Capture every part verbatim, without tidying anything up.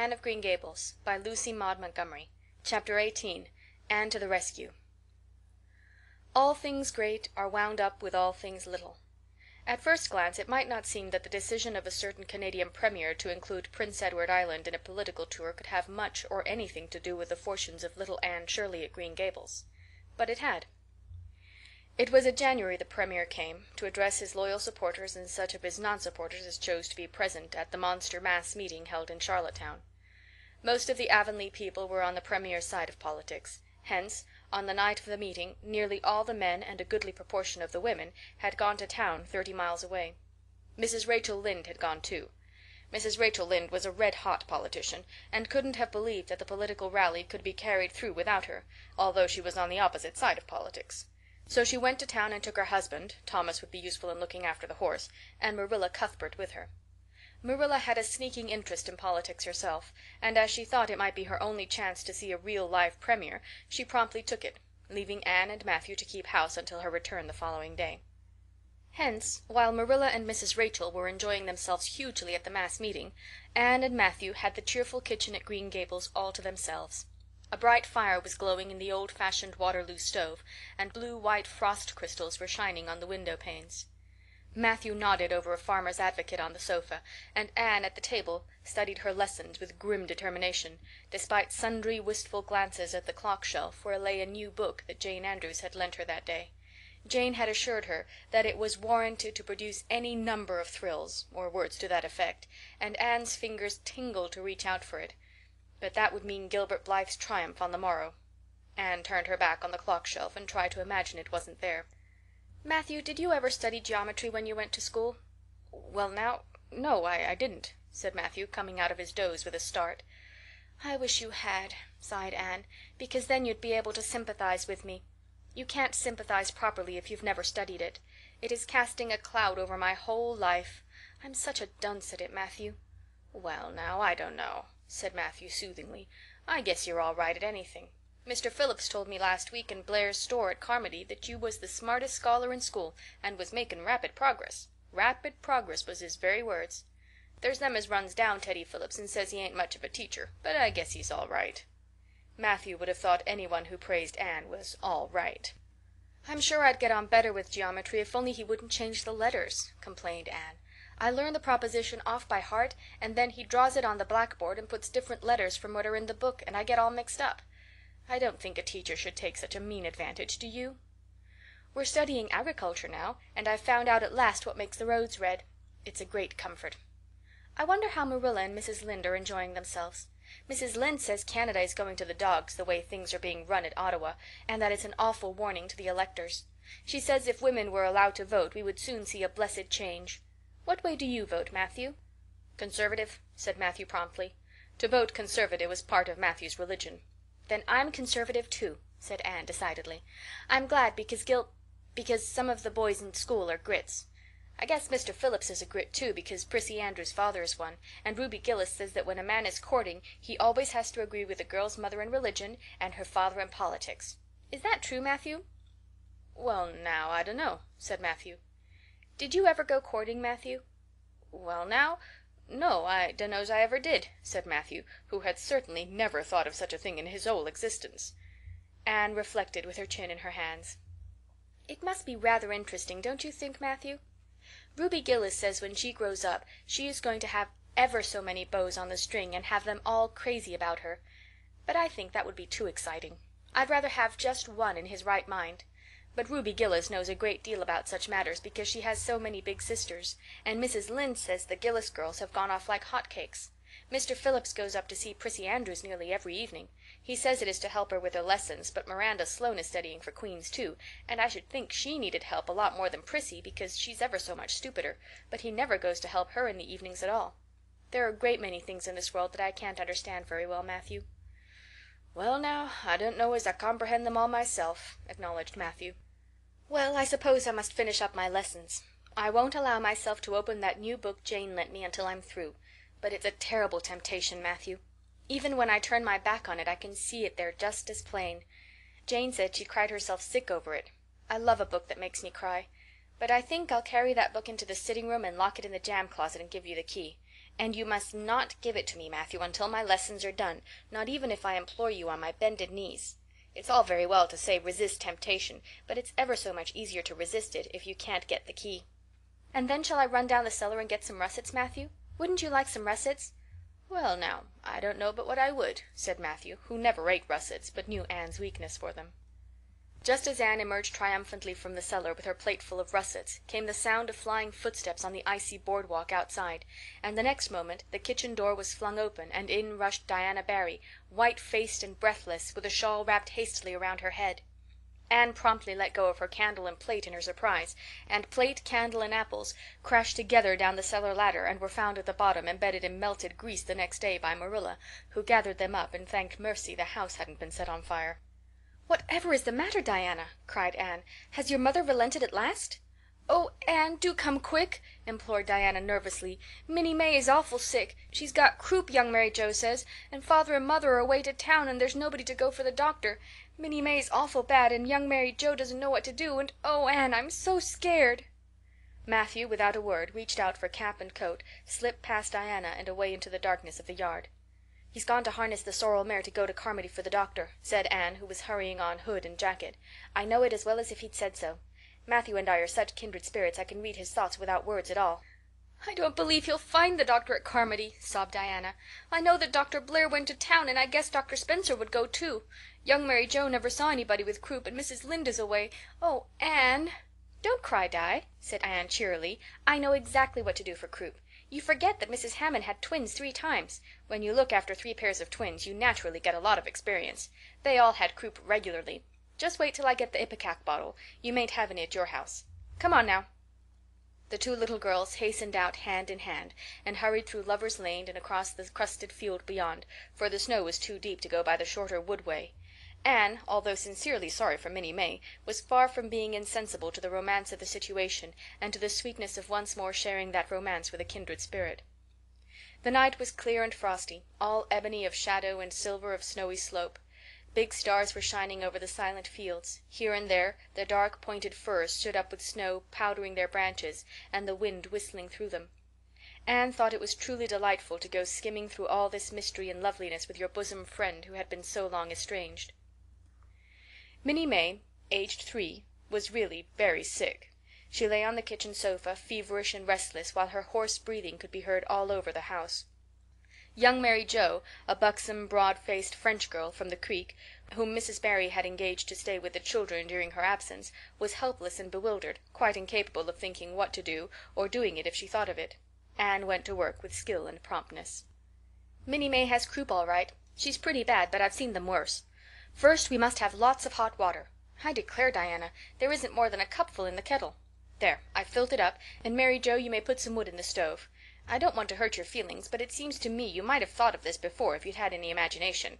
Anne of Green Gables by Lucy Maud Montgomery. Chapter eighteen. Anne to the Rescue. All things great are wound up with all things little. At first glance it might not seem that the decision of a certain Canadian premier to include Prince Edward Island in a political tour could have much or anything to do with the fortunes of little Anne Shirley at Green Gables. But it had. It was in January the premier came, to address his loyal supporters and such of his non-supporters as chose to be present at the monster mass meeting held in Charlottetown. Most of the Avonlea people were on the premier's side of politics. Hence, on the night of the meeting, nearly all the men and a goodly proportion of the women had gone to town thirty miles away. Missus Rachel Lynde had gone too. Missus Rachel Lynde was a red-hot politician, and couldn't have believed that the political rally could be carried through without her, although she was on the opposite side of politics. So she went to town and took her husband, Thomas would be useful in looking after the horse, and Marilla Cuthbert with her. Marilla had a sneaking interest in politics herself, and as she thought it might be her only chance to see a real live premier, she promptly took it, leaving Anne and Matthew to keep house until her return the following day. Hence, while Marilla and Missus Rachel were enjoying themselves hugely at the mass meeting, Anne and Matthew had the cheerful kitchen at Green Gables all to themselves. A bright fire was glowing in the old-fashioned Waterloo stove, and blue-white frost crystals were shining on the window-panes. Matthew nodded over a farmer's advocate on the sofa, and Anne at the table studied her lessons with grim determination, despite sundry wistful glances at the clock-shelf where lay a new book that Jane Andrews had lent her that day. Jane had assured her that it was warranted to produce any number of thrills, or words to that effect, and Anne's fingers tingled to reach out for it. But that would mean Gilbert Blythe's triumph on the morrow. Anne turned her back on the clock-shelf and tried to imagine it wasn't there. "Matthew, did you ever study geometry when you went to school?" "Well, now, no, I, I didn't," said Matthew, coming out of his doze with a start. "I wish you had," sighed Anne, "because then you'd be able to sympathize with me. You can't sympathize properly if you've never studied it. It is casting a cloud over my whole life. I'm such a dunce at it, Matthew." "Well, now, I don't know," said Matthew soothingly. "I guess you're all right at anything. Mister Phillips told me last week in Blair's store at Carmody that you was the smartest scholar in school, and was making rapid progress. Rapid progress was his very words. There's them as runs down Teddy Phillips and says he ain't much of a teacher, but I guess he's all right." Matthew would have thought anyone who praised Anne was all right. "I'm sure I'd get on better with geometry if only he wouldn't change the letters," complained Anne. "I learn the proposition off by heart, and then he draws it on the blackboard and puts different letters from what are in the book, and I get all mixed up. I don't think a teacher should take such a mean advantage, do you? We're studying agriculture now, and I've found out at last what makes the roads red. It's a great comfort. I wonder how Marilla and Missus Lynde are enjoying themselves. Missus Lynde says Canada is going to the dogs the way things are being run at Ottawa, and that it's an awful warning to the electors. She says if women were allowed to vote we would soon see a blessed change. What way do you vote, Matthew?" "Conservative," said Matthew promptly. To vote conservative was part of Matthew's religion. "Then I'm conservative, too," said Anne decidedly. "I'm glad because Gil- because some of the boys in school are grits. I guess Mister Phillips is a grit, too, because Prissy Andrews' father is one, and Ruby Gillis says that when a man is courting, he always has to agree with a girl's mother in religion and her father in politics. Is that true, Matthew?" "Well, now, I don't know," said Matthew. "Did you ever go courting, Matthew?" "Well, now, no, I dunno's I ever did," said Matthew, who had certainly never thought of such a thing in his whole existence. Anne reflected with her chin in her hands. "It must be rather interesting, don't you think, Matthew? Ruby Gillis says when she grows up she is going to have ever so many beaux on the string and have them all crazy about her. But I think that would be too exciting. I'd rather have just one in his right mind. But Ruby Gillis knows a great deal about such matters because she has so many big sisters, and Missus Lynde says the Gillis girls have gone off like hot cakes. Mister Phillips goes up to see Prissy Andrews nearly every evening. He says it is to help her with her lessons, but Miranda Sloan is studying for Queens too, and I should think she needed help a lot more than Prissy because she's ever so much stupider, but he never goes to help her in the evenings at all. There are a great many things in this world that I can't understand very well, Matthew." "Well, now, I don't know as I comprehend them all myself," acknowledged Matthew. "Well, I suppose I must finish up my lessons. I won't allow myself to open that new book Jane lent me until I'm through. But it's a terrible temptation, Matthew. Even when I turn my back on it I can see it there just as plain. Jane said she cried herself sick over it. I love a book that makes me cry. But I think I'll carry that book into the sitting-room and lock it in the jam closet and give you the key. and you must not give it to me, Matthew, until my lessons are done, not even if I implore you on my bended knees. It's all very well to say resist temptation, but it's ever so much easier to resist it if you can't get the key. And then shall I run down the cellar and get some russets, Matthew? Wouldn't you like some russets? Well, now, I don't know but what I would, said Matthew, who never ate russets, but knew Anne's weakness for them. Just as Anne emerged triumphantly from the cellar with her plateful of russets, came the sound of flying footsteps on the icy boardwalk outside, and the next moment the kitchen door was flung open, and in rushed Diana Barry, white-faced and breathless, with a shawl wrapped hastily around her head. Anne promptly let go of her candle and plate in her surprise, and plate, candle, and apples crashed together down the cellar ladder, and were found at the bottom embedded in melted grease the next day by Marilla, who gathered them up and thanked mercy the house hadn't been set on fire. "Whatever is the matter, Diana?" cried Anne. "Has your mother relented at last?" "Oh, Anne, do come quick," implored Diana nervously. "Minnie May is awful sick. She's got croup, young Mary Jo says, and father and mother are away to town, and there's nobody to go for the doctor. Minnie May's awful bad, and young Mary Jo doesn't know what to do, and oh, Anne, I'm so scared." Matthew, without a word, reached out for cap and coat, slipped past Diana, and away into the darkness of the yard. "He's gone to harness the sorrel mare to go to Carmody for the doctor," said Anne, who was hurrying on hood and jacket. "I know it as well as if he'd said so. Matthew and I are such kindred spirits I can read his thoughts without words at all." "I don't believe he'll find the doctor at Carmody," sobbed Diana. "I know that Doctor Blair went to town, and I guess Doctor Spencer would go too. Young Mary Jo never saw anybody with croup, and Missus Lynde is away. Oh, Anne!" "Don't cry, Di," said Anne cheerily. "I know exactly what to do for croup. You forget that Missus Hammond had twins three times. When you look after three pairs of twins, you naturally get a lot of experience. They all had croup regularly. Just wait till I get the ipecac bottle. You mayn't have any at your house. Come on now." The two little girls hastened out hand in hand, and hurried through Lover's Lane and across the crusted field beyond, for the snow was too deep to go by the shorter woodway. Anne, although sincerely sorry for Minnie May, was far from being insensible to the romance of the situation, and to the sweetness of once more sharing that romance with a kindred spirit. The night was clear and frosty, all ebony of shadow and silver of snowy slope. Big stars were shining over the silent fields. Here and there the dark pointed firs stood up with snow powdering their branches, and the wind whistling through them. Anne thought it was truly delightful to go skimming through all this mystery and loveliness with your bosom friend who had been so long estranged. Minnie May, aged three, was really very sick. She lay on the kitchen sofa, feverish and restless, while her hoarse breathing could be heard all over the house. Young Mary Jo, a buxom, broad-faced French girl from the creek, whom Missus Barry had engaged to stay with the children during her absence, was helpless and bewildered, quite incapable of thinking what to do, or doing it if she thought of it. Anne went to work with skill and promptness. "Minnie May has croup all right. She's pretty bad, but I've seen them worse. First we must have lots of hot water. I declare, Diana, there isn't more than a cupful in the kettle. There, I've filled it up, and Mary Jo, you may put some wood in the stove. I don't want to hurt your feelings, but it seems to me you might have thought of this before if you'd had any imagination.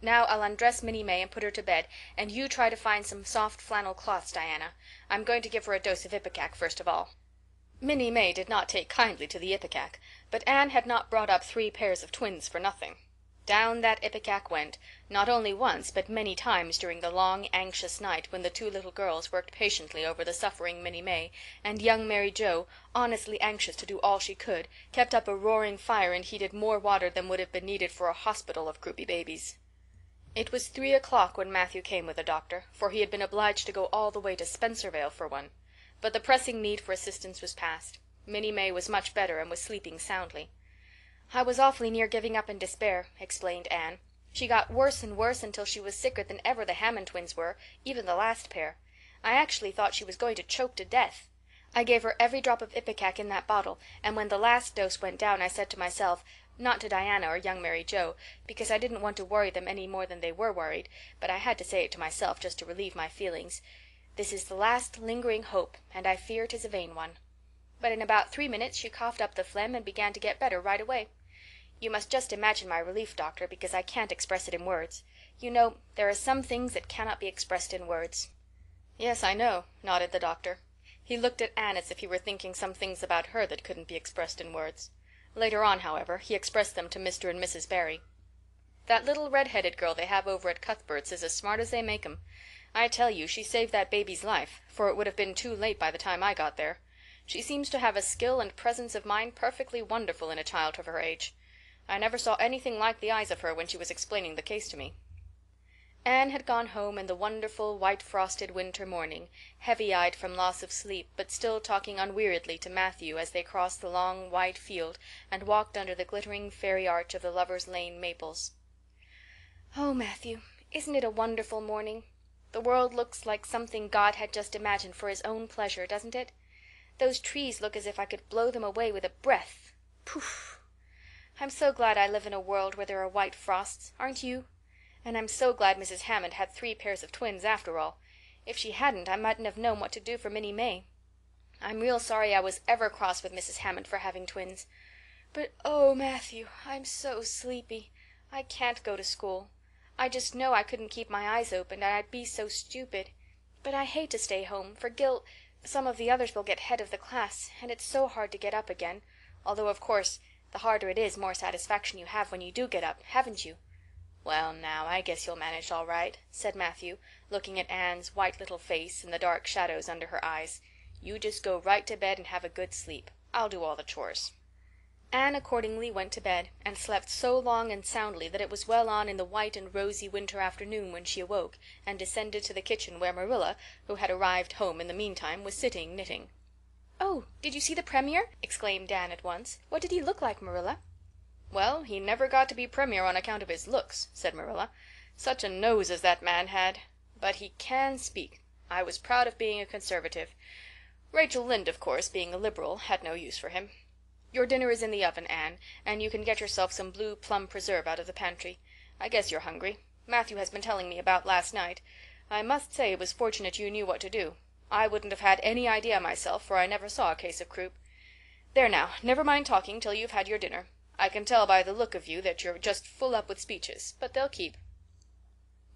Now I'll undress Minnie May and put her to bed, and you try to find some soft flannel cloths, Diana. I'm going to give her a dose of ipecac first of all." Minnie May did not take kindly to the ipecac, but Anne had not brought up three pairs of twins for nothing. Down that ipecac went, not only once but many times during the long, anxious night when the two little girls worked patiently over the suffering Minnie May, and young Mary Jo, honestly anxious to do all she could, kept up a roaring fire and heated more water than would have been needed for a hospital of croupy babies. It was three o'clock when Matthew came with the doctor, for he had been obliged to go all the way to Spencervale for one. But the pressing need for assistance was past. Minnie May was much better and was sleeping soundly. "I was awfully near giving up in despair," explained Anne. "She got worse and worse until she was sicker than ever the Hammond twins were, even the last pair. I actually thought she was going to choke to death. I gave her every drop of ipecac in that bottle, and when the last dose went down I said to myself, not to Diana or young Mary Jo, because I didn't want to worry them any more than they were worried, but I had to say it to myself just to relieve my feelings, 'This is the last lingering hope, and I fear it is a vain one.' But in about three minutes she coughed up the phlegm and began to get better right away. You must just imagine my relief, doctor, because I can't express it in words. You know, there are some things that cannot be expressed in words." "Yes, I know," nodded the doctor. He looked at Anne as if he were thinking some things about her that couldn't be expressed in words. Later on, however, he expressed them to Mister and Missus Barry. "That little red-headed girl they have over at Cuthbert's is as smart as they make 'em. I tell you, she saved that baby's life, for it would have been too late by the time I got there. She seems to have a skill and presence of mind perfectly wonderful in a child of her age. I never saw anything like the eyes of her when she was explaining the case to me." Anne had gone home in the wonderful white-frosted winter morning, heavy-eyed from loss of sleep, but still talking unweariedly to Matthew as they crossed the long wide field and walked under the glittering fairy arch of the Lover's Lane maples. "Oh, Matthew, isn't it a wonderful morning? The world looks like something God had just imagined for his own pleasure, doesn't it? Those trees look as if I could blow them away with a breath. Poof! I'm so glad I live in a world where there are white frosts, aren't you? And I'm so glad Missus Hammond had three pairs of twins after all. If she hadn't, I mightn't have known what to do for Minnie May. I'm real sorry I was ever cross with Missus Hammond for having twins. But, oh, Matthew, I'm so sleepy. I can't go to school. I just know I couldn't keep my eyes open, and I'd be so stupid. But I hate to stay home, for Gil, some of the others will get head of the class, and it's so hard to get up again, although, of course, the harder it is, more satisfaction you have when you do get up, haven't you?" "Well, now, I guess you'll manage all right," said Matthew, looking at Anne's white little face and the dark shadows under her eyes. "You just go right to bed and have a good sleep. I'll do all the chores." Anne accordingly went to bed, and slept so long and soundly that it was well on in the white and rosy winter afternoon when she awoke, and descended to the kitchen where Marilla, who had arrived home in the meantime, was sitting knitting. "Oh, did you see the Premier?" exclaimed Anne at once. "What did he look like, Marilla?" "Well, he never got to be Premier on account of his looks," said Marilla. "Such a nose as that man had. But he can speak. I was proud of being a Conservative. Rachel Lynde, of course, being a Liberal, had no use for him. Your dinner is in the oven, Anne, and you can get yourself some blue plum preserve out of the pantry. I guess you're hungry. Matthew has been telling me about last night. I must say it was fortunate you knew what to do. I wouldn't have had any idea myself, for I never saw a case of croup. There now, never mind talking till you've had your dinner. I can tell by the look of you that you're just full up with speeches, but they'll keep."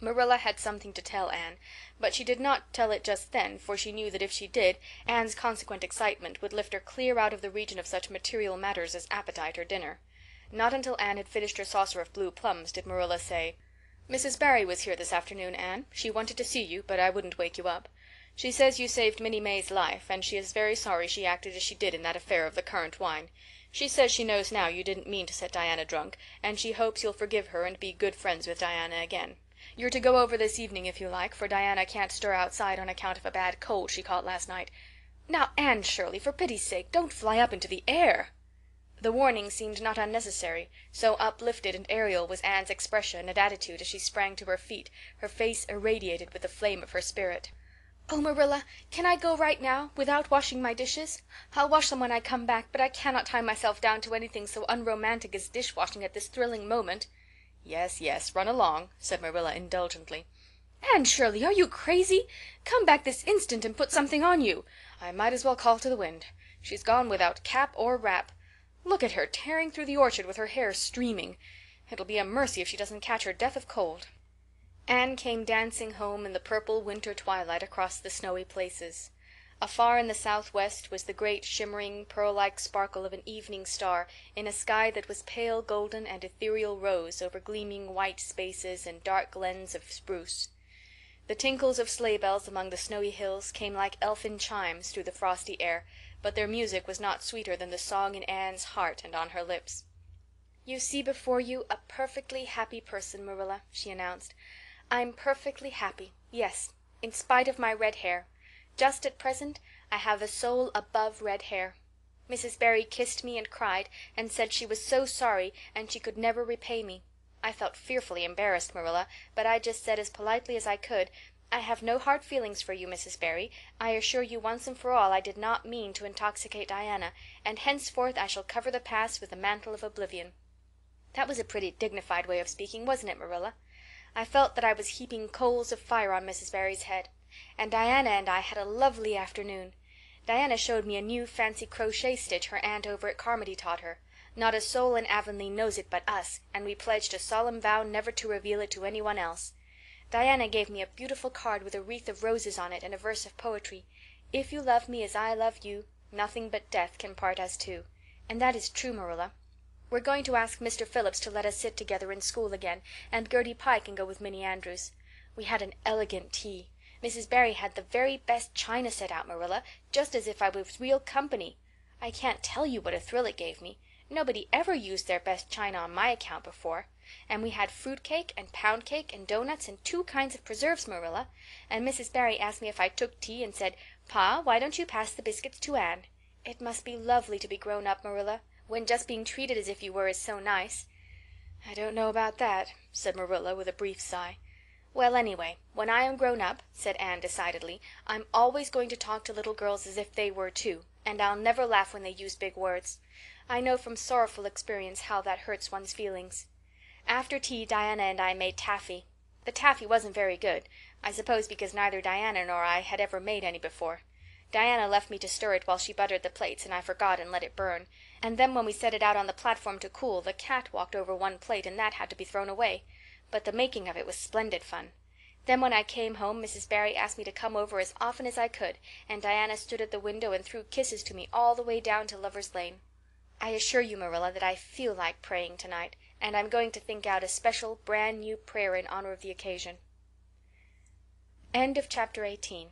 Marilla had something to tell Anne, but she did not tell it just then, for she knew that if she did, Anne's consequent excitement would lift her clear out of the region of such material matters as appetite or dinner. Not until Anne had finished her saucer of blue plums did Marilla say, "Missus Barry was here this afternoon, Anne. She wanted to see you, but I wouldn't wake you up. She says you saved Minnie May's life, and she is very sorry she acted as she did in that affair of the currant wine. She says she knows now you didn't mean to set Diana drunk, and she hopes you'll forgive her and be good friends with Diana again. You're to go over this evening if you like, for Diana can't stir outside on account of a bad cold she caught last night." "Now, Anne Shirley, for pity's sake, don't fly up into the air!" The warning seemed not unnecessary, so uplifted and aerial was Anne's expression and attitude as she sprang to her feet, her face irradiated with the flame of her spirit. "Oh, Marilla, can I go right now, without washing my dishes? I'll wash them when I come back, but I cannot tie myself down to anything so unromantic as dish-washing at this thrilling moment." "Yes, yes, run along," said Marilla indulgently. "Anne Shirley, are you crazy? Come back this instant and put something on you. I might as well call to the wind. She's gone without cap or wrap. Look at her tearing through the orchard with her hair streaming. It'll be a mercy if she doesn't catch her death of cold." Anne came dancing home in the purple winter twilight across the snowy places. Afar in the southwest was the great shimmering pearl-like sparkle of an evening star in a sky that was pale golden and ethereal rose over gleaming white spaces and dark glens of spruce. The tinkles of sleigh-bells among the snowy hills came like elfin chimes through the frosty air, but their music was not sweeter than the song in Anne's heart and on her lips. "You see before you a perfectly happy person, Marilla," she announced. "I'm perfectly happy, yes, in spite of my red hair. Just at present I have a soul above red hair. Missus Barry kissed me and cried, and said she was so sorry and she could never repay me. I felt fearfully embarrassed, Marilla, but I just said as politely as I could, 'I have no hard feelings for you, Missus Barry. I assure you once and for all I did not mean to intoxicate Diana, and henceforth I shall cover the past with the mantle of oblivion.' That was a pretty dignified way of speaking, wasn't it, Marilla? I felt that I was heaping coals of fire on Missus Barry's head. And Diana and I had a lovely afternoon. Diana showed me a new fancy crochet stitch her aunt over at Carmody taught her. Not a soul in Avonlea knows it but us, and we pledged a solemn vow never to reveal it to any one else. Diana gave me a beautiful card with a wreath of roses on it and a verse of poetry. 'If you love me as I love you, nothing but death can part us two.' And that is true, Marilla. We're going to ask Mister Phillips to let us sit together in school again, and Gertie Pye can go with Minnie Andrews. We had an elegant tea. Missus Barry had the very best china set out, Marilla, just as if I was real company. I can't tell you what a thrill it gave me. Nobody ever used their best china on my account before. And we had fruit cake and pound cake and doughnuts and two kinds of preserves, Marilla. And Missus Barry asked me if I took tea and said, "Pa, why don't you pass the biscuits to Anne?" It must be lovely to be grown up, Marilla, when just being treated as if you were is so nice. I don't know about that, said Marilla with a brief sigh. Well, anyway, when I am grown up, said Anne decidedly, I'm always going to talk to little girls as if they were too, and I'll never laugh when they use big words. I know from sorrowful experience how that hurts one's feelings. After tea Diana and I made taffy. The taffy wasn't very good, I suppose because neither Diana nor I had ever made any before. Diana left me to stir it while she buttered the plates, and I forgot and let it burn. And then when we set it out on the platform to cool, the cat walked over one plate, and that had to be thrown away. But the making of it was splendid fun. Then when I came home Missus Barry asked me to come over as often as I could, and Diana stood at the window and threw kisses to me all the way down to Lover's Lane. I assure you, Marilla, that I feel like praying tonight, and I'm going to think out a special brand-new prayer in honor of the occasion. End of chapter eighteen.